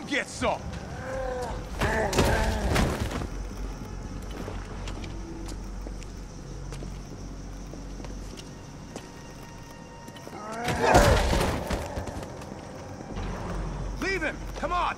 Come get some! Leave him! Come on!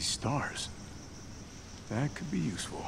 these stars. That could be useful.